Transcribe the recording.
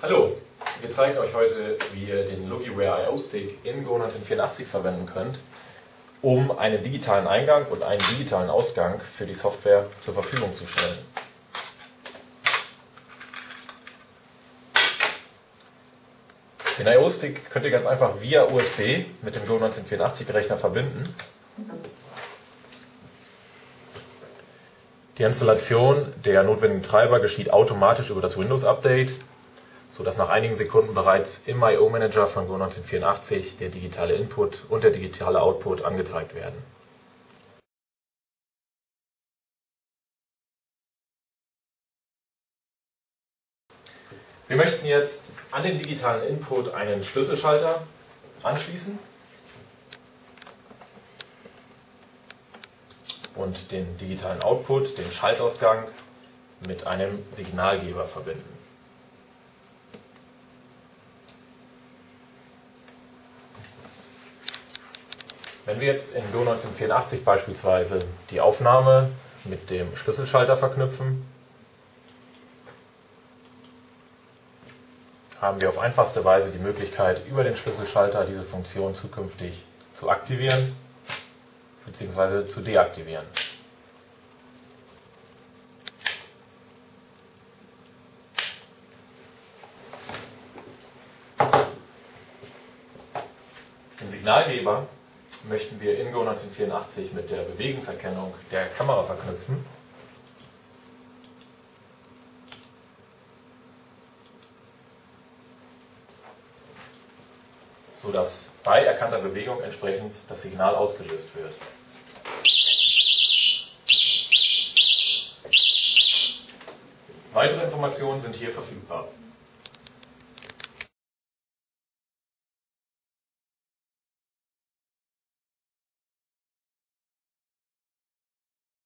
Hallo, wir zeigen euch heute, wie ihr den LogiWare IO-Stick in Go1984 verwenden könnt, um einen digitalen Eingang und einen digitalen Ausgang für die Software zur Verfügung zu stellen. Den IO-Stick könnt ihr ganz einfach via USB mit dem Go1984-Rechner verbinden. Die Installation der notwendigen Treiber geschieht automatisch über das Windows-Update, sodass nach einigen Sekunden bereits im IO Manager von Go1984 der digitale Input und der digitale Output angezeigt werden. Wir möchten jetzt an den digitalen Input einen Schlüsselschalter anschließen und den digitalen Output, den Schaltausgang, mit einem Signalgeber verbinden. Wenn wir jetzt in Go1984 beispielsweise die Aufnahme mit dem Schlüsselschalter verknüpfen, haben wir auf einfachste Weise die Möglichkeit, über den Schlüsselschalter diese Funktion zukünftig zu aktivieren bzw. zu deaktivieren. Den Signalgeber möchten wir in Go1984 mit der Bewegungserkennung der Kamera verknüpfen. Sodass bei erkannter Bewegung entsprechend das Signal ausgelöst wird. Weitere Informationen sind hier verfügbar.